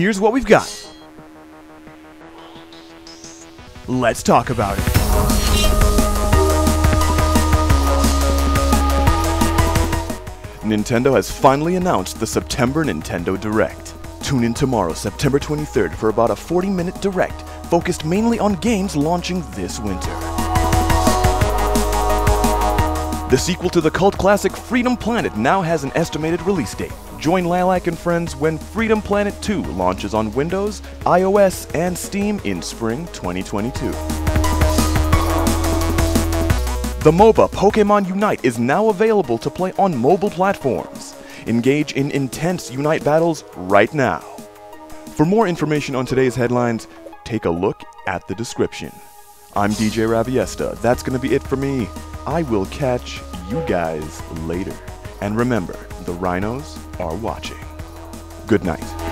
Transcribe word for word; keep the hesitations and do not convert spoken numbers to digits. Here's what we've got. Let's talk about it. Nintendo has finally announced the September Nintendo Direct. Tune in tomorrow, September twenty-third, for about a forty minute Direct focused mainly on games launching this winter. The sequel to the cult classic Freedom Planet now has an estimated release date. Join Lilac and friends when Freedom Planet two launches on Windows, iOS, and Steam in spring twenty twenty-two. The MOBA Pokémon Unite is now available to play on mobile platforms. Engage in intense Unite battles right now. For more information on today's headlines, take a look at the description. I'm D J Raviesta. That's going to be it for me. I will catch you guys later. And remember, the rhinos are watching. Good night.